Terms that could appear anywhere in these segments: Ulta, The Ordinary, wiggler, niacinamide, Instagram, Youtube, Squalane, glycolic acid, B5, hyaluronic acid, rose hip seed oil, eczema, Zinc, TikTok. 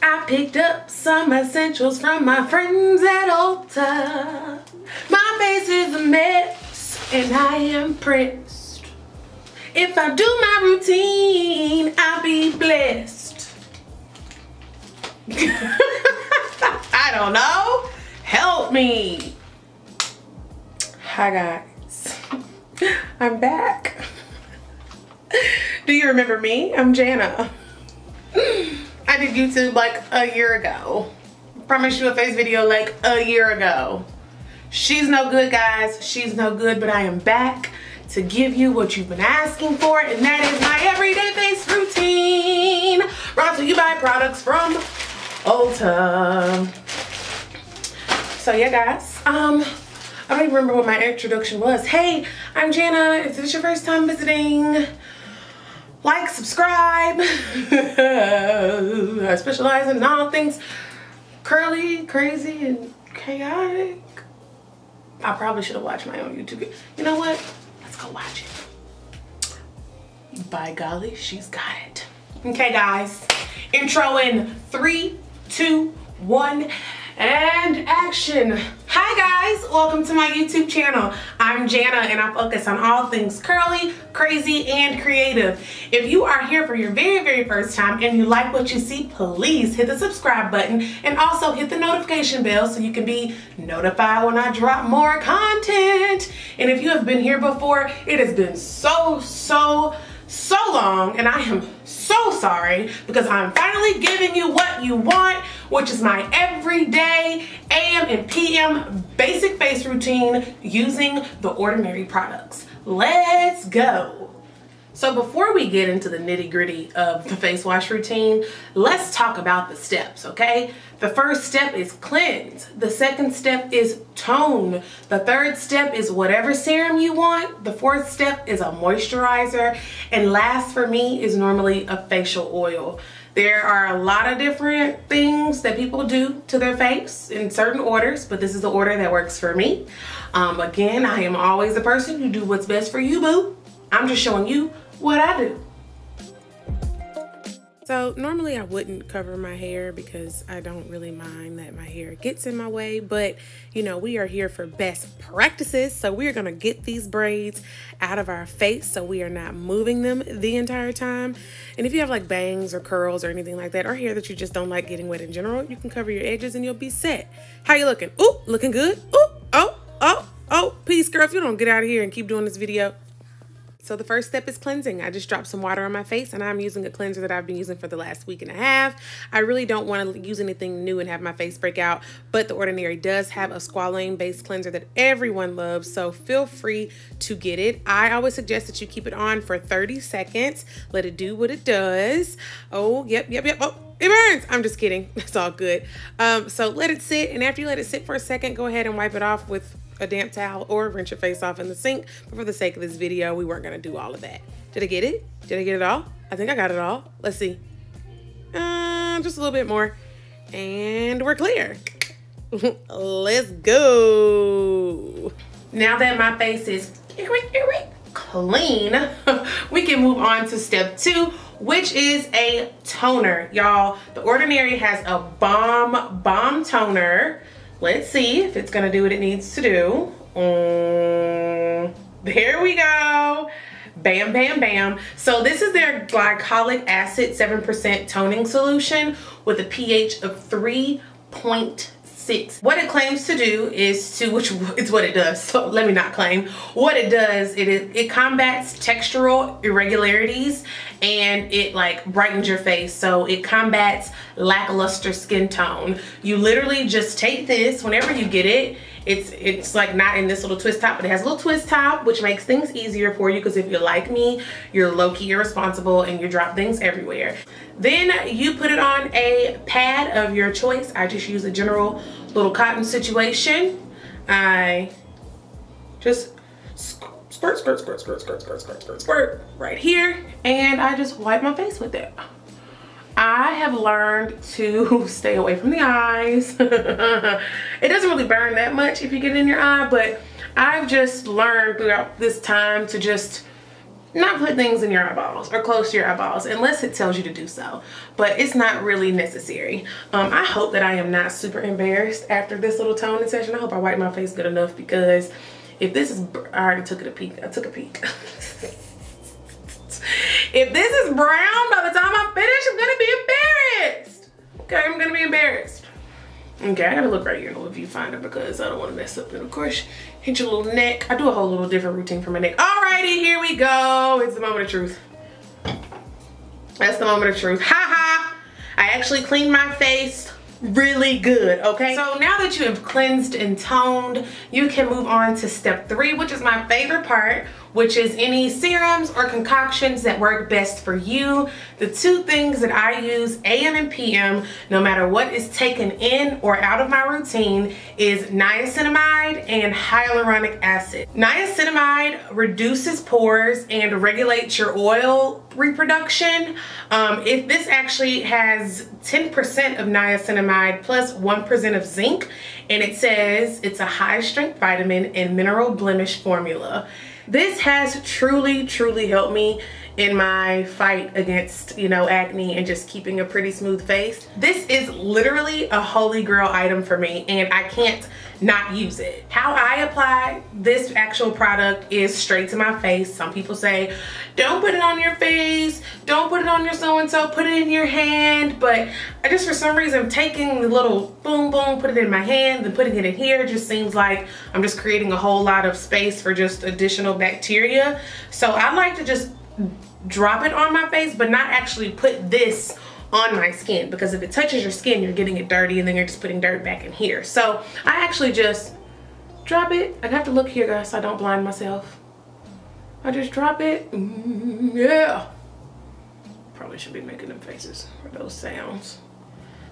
I picked up some essentials from my friends at Ulta. My face is a mess and I am pressed. If I do my routine, I'll be blessed. I don't know. Help me. Hi guys. I'm back. Do you remember me? I'm Jana. I did YouTube like a year ago. Promise you a face video like a year ago. She's no good, guys. She's no good, but I am back to give you what you've been asking for, and that is my everyday face routine. Brought to you by products from Ulta. So yeah, guys. I don't even remember what my introduction was. Hey, I'm Jana. If this is your first time visiting, like, subscribe. I specialize in all things curly, crazy, and chaotic. I probably should have watched my own YouTube. You know what? Let's go watch it. By golly, she's got it. Okay, guys. Intro in 3, 2, 1. And action. Hi guys, welcome to my YouTube channel. I'm Jana and I focus on all things curly, crazy, and creative. If you are here for your very first time and you like what you see, please hit the subscribe button and also hit the notification bell so you can be notified when I drop more content. And if you have been here before, it has been so long, and I am so sorry because I'm finally giving you what you want, which is my everyday AM and PM basic face routine using The Ordinary products. Let's go. So before we get into the nitty-gritty of the face wash routine, let's talk about the steps, okay? The first step is cleanse. The second step is tone. The third step is whatever serum you want. The fourth step is a moisturizer. And last for me is normally a facial oil. There are a lot of different things that people do to their face in certain orders, but this is the order that works for me. Again, I am always the person who do what's best for you, boo. I'm just showing you what I do. So normally I wouldn't cover my hair because I don't really mind that my hair gets in my way, but you know, we are here for best practices. So we are gonna get these braids out of our face so we are not moving them the entire time. And if you have like bangs or curls or anything like that, or hair that you just don't like getting wet in general, you can cover your edges and you'll be set. How you looking? Ooh, looking good. Ooh, oh, peace girl. If you don't get out of here and keep doing this video. So the first step is cleansing. I just dropped some water on my face and I'm using a cleanser that I've been using for the last week and a half. I really don't want to use anything new and have my face break out, but The Ordinary does have a squalane based cleanser that everyone loves, so feel free to get it. I always suggest that you keep it on for 30 seconds. Let it do what it does. Oh, yep. Oh, it burns. I'm just kidding. It's all good. So let it sit, and after you let it sit for a second, go ahead and wipe it off with a damp towel or rinse your face off in the sink. But for the sake of this video, we weren't gonna do all of that. Did I get it? Did I get it all? I think I got it all. Let's see. Just a little bit more. And we're clear. Let's go. Now that my face is clean, we can move on to step 2, which is a toner. Y'all, The Ordinary has a bomb toner. Let's see if it's gonna do what it needs to do. There we go. Bam. So this is their glycolic acid 7% toning solution with a pH of 3.6. What it claims to do is to, which it's what it does, so let me not claim. What it does, it combats textural irregularities and it like brightens your face, so it combats lackluster skin tone. You literally just take this whenever you get it. It's like not in this little twist top, but it has a little twist top, which makes things easier for you because if you're like me, you're low-key irresponsible and you drop things everywhere. Then you put it on a pad of your choice. I just use a general little cotton situation. I just squirt right here, and I just wipe my face with it. I have learned to stay away from the eyes. It doesn't really burn that much if you get it in your eye, but I've just learned throughout this time to just not put things in your eyeballs or close to your eyeballs unless it tells you to do so, but it's not really necessary. I hope that I am not super embarrassed after this little toning session. I hope I wiped my face good enough, because if this is, I already took it a peek. I took a peek. If this is brown by the time I finish, I'm gonna be embarrassed. Okay, I'm gonna be embarrassed. Okay, I gotta look right here in the little viewfinder because I don't wanna mess up. And of course, hit your little neck. I do a whole little different routine for my neck. Alrighty, here we go. It's the moment of truth. That's the moment of truth. Ha ha! I actually cleaned my face really good, okay? So now that you have cleansed and toned, you can move on to step 3, which is my favorite part, which is any serums or concoctions that work best for you. The two things that I use AM and PM, no matter what is taken in or out of my routine, is niacinamide and hyaluronic acid. Niacinamide reduces pores and regulates your oil reproduction. If this actually has 10% of niacinamide plus 1% of zinc, and it says it's a high strength vitamin and mineral blemish formula. This has truly, truly helped me in my fight against, you know, acne and just keeping a pretty smooth face. This is literally a holy grail item for me, and I can't not use it. How I apply this actual product is straight to my face. Some people say, don't put it on your face, don't put it on your so-and-so, put it in your hand. But I just, for some reason, taking the little boom boom, put it in my hand, then putting it in here, just seems like I'm just creating a whole lot of space for just additional bacteria. So I like to just drop it on my face, but not actually put this on my skin, because if it touches your skin, you're getting it dirty and then you're just putting dirt back in here. So I actually just drop it. I'd have to look here, guys, so I don't blind myself. I just drop it. Yeah. Probably should be making them faces or those sounds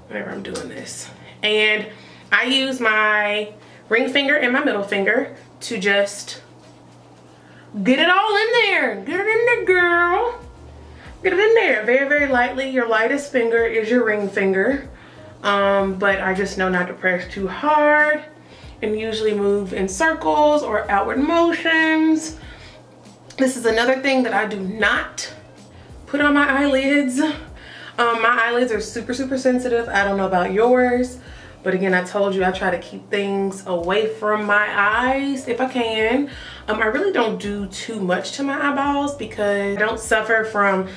whenever I'm doing this. And I use my ring finger and my middle finger to just get it all in there. Get it in there, girl. Get it in there very, very lightly. Your lightest finger is your ring finger, but I just know not to press too hard, and usually move in circles or outward motions. This is another thing that I do not put on my eyelids. My eyelids are super, super sensitive. I don't know about yours, but again, I told you I try to keep things away from my eyes if I can. I really don't do too much to my eyeballs because I don't suffer from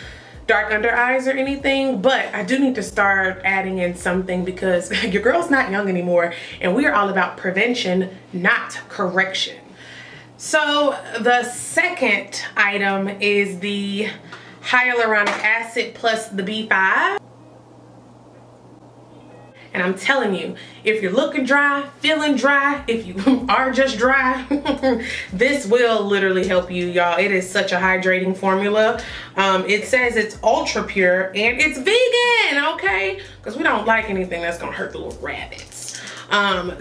dark under eyes or anything, but I do need to start adding in something because your girl's not young anymore, and we are all about prevention, not correction. So the second item is the hyaluronic acid plus the B5. And I'm telling you, if you're looking dry, feeling dry, if you are just dry, this will literally help you, y'all. It is such a hydrating formula. It says it's ultra pure and it's vegan, okay? Because we don't like anything that's gonna hurt the little rabbits.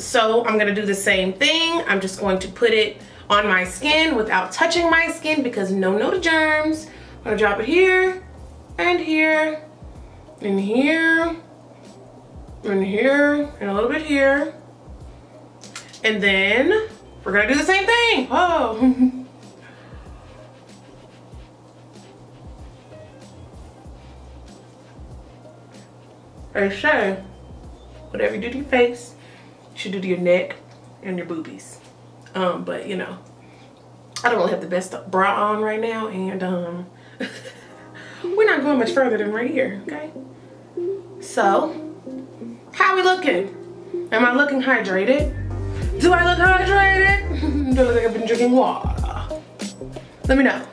So I'm gonna do the same thing. I'm just going to put it on my skin without touching my skin, because no to germs. I'm gonna drop it here, and here, and here, and here, and a little bit here, and then we're gonna do the same thing. Oh, I say, whatever you do to your face, you should do to your neck and your boobies. But you know, I don't really have the best bra on right now, and we're not going much further than right here, okay? So. How are we looking? Am I looking hydrated? Do I look hydrated? Do I look like I've been drinking water? Let me know.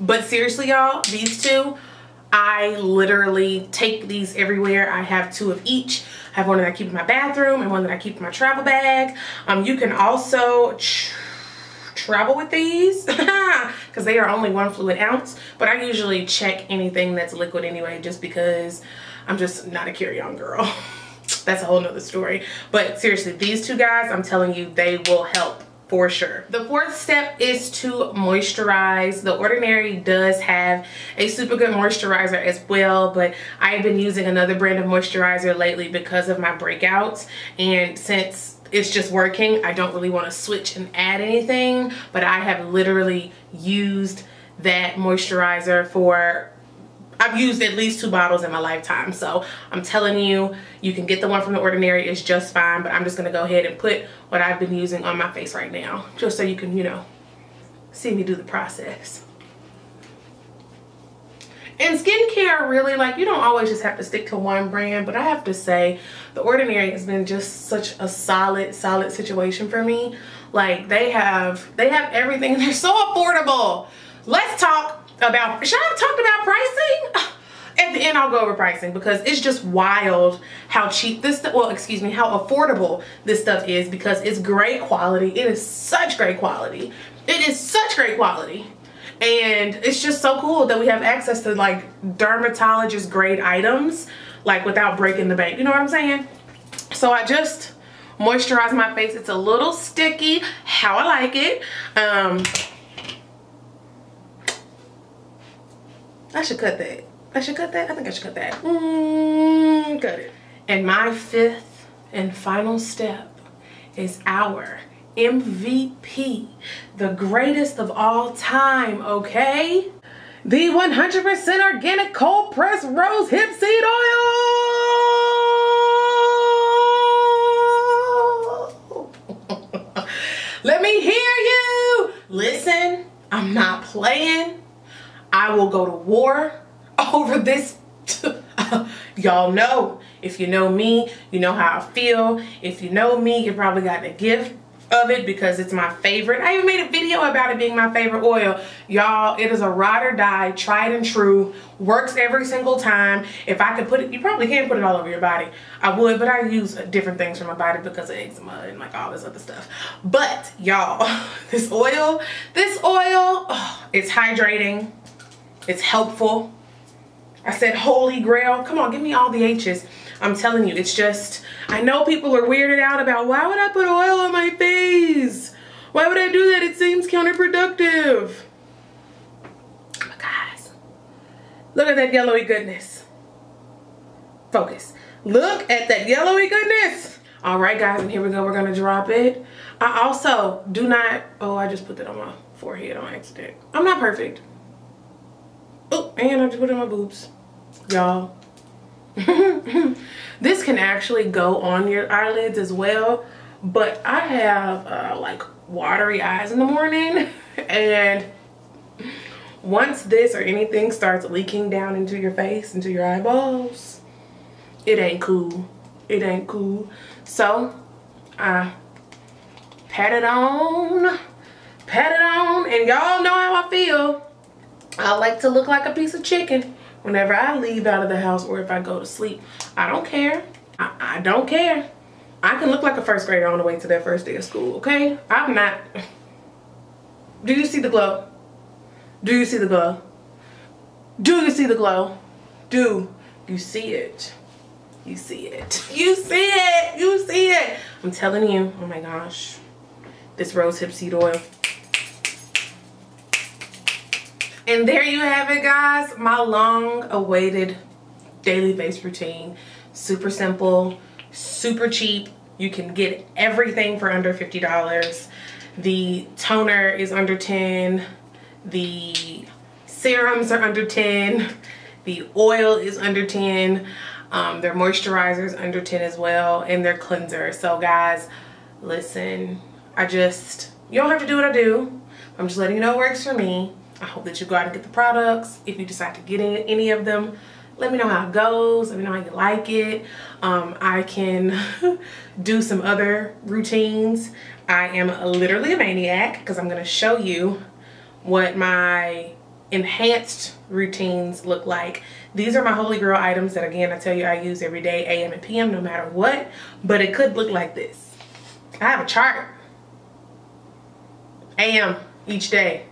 But seriously, y'all, these two, I literally take these everywhere. I have two of each. I have one that I keep in my bathroom and one that I keep in my travel bag. You can also travel with these because they are only 1 fluid ounce, but I usually check anything that's liquid anyway, just because I'm just not a carry-on girl. That's a whole nother story. But seriously, these two guys, I'm telling you, they will help for sure. The fourth step is to moisturize. The Ordinary does have a super good moisturizer as well, but I've been using another brand of moisturizer lately because of my breakouts, and since it's just working, I don't really want to switch and add anything, but I have literally used that moisturizer for, I've used at least 2 bottles in my lifetime. So I'm telling you, you can get the one from The Ordinary. It's just fine, but I'm just going to go ahead and put what I've been using on my face right now, just so you can, you know, see me do the process. And skincare, really, like, you don't always just have to stick to one brand, but I have to say The Ordinary has been just such a solid situation for me. Like, they have everything. They're so affordable. Let's talk about, should I have talked about pricing? At the end I'll go over pricing, because it's just wild how cheap this, well, excuse me, how affordable this stuff is, because it's great quality. It is such great quality. It is such great quality. And it's just so cool that we have access to, like, dermatologist grade items, like, without breaking the bank. You know what I'm saying? So I just moisturize my face. It's a little sticky, how I like it. I should cut that. I should cut that. I think I should cut that. Cut it. And my 5th and final step is our MVP, the greatest of all time, okay? The 100% organic cold pressed rose hip seed oil. Let me hear you. Listen, I'm not playing. I will go to war over this. Y'all know, if you know me, you know how I feel. If you know me, you probably got the gift of it, because it's my favorite. I even made a video about it being my favorite oil. Y'all, it is a ride or die, tried and true, works every single time. If I could put it, you probably can put it all over your body. I would, but I use different things for my body because of eczema and, like, all this other stuff. But y'all, this oil, oh, it's hydrating. It's helpful. I said holy grail. Come on, give me all the H's. I'm telling you, it's just, I know people are weirded out about, why would I put oil on my face? Why would I do that? It seems counterproductive. But guys, look at that yellowy goodness. Focus. Look at that yellowy goodness. All right, guys, and here we go. We're going to drop it. I also do not, oh, I just put that on my forehead on accident. I'm not perfect. Oh, and I just put it on my boobs. Y'all. This can actually go on your eyelids as well, but I have like watery eyes in the morning, and once this or anything starts leaking down into your face, into your eyeballs, it ain't cool. It ain't cool. So I pat it on, and y'all know how I feel. I like to look like a piece of chicken whenever I leave out of the house, or if I go to sleep. I don't care. I don't care. I can look like a first grader on the way to their first day of school, okay? I'm not. Do you see the glow? Do you see the glow? Do you see the glow? Do you see it? You see it. You see it. You see it. I'm telling you, oh my gosh, this rose hip seed oil. And there you have it, guys, my long awaited daily face routine. Super simple, super cheap. You can get everything for under $50. The toner is under 10. The serums are under 10. The oil is under 10. Their moisturizer is under 10 as well, and their cleanser. So guys, listen, you don't have to do what I do. I'm just letting you know it works for me. I hope that you go out and get the products. If you decide to get any of them, let me know how it goes. Let me know how you like it. I can do some other routines. I am literally a maniac, because I'm going to show you what my enhanced routines look like. These are my holy grail items that, again, I tell you I use every day, AM and PM, no matter what. But it could look like this. I have a chart. AM each day.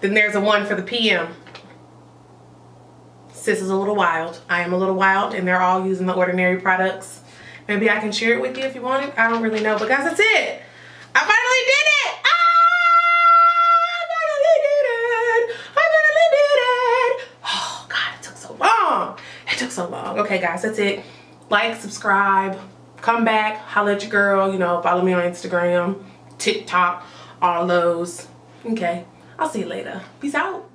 Then there's a one for the PM. Sis is a little wild. I am a little wild, and they're all using The Ordinary products. Maybe I can share it with you if you want it. I don't really know, but guys, that's it. I finally did it. I finally did it. Oh God, it took so long. It took so long. Okay guys, that's it. Like, subscribe, come back, holla at your girl, you know, follow me on Instagram, TikTok, all those. Okay. I'll see you later. Peace out.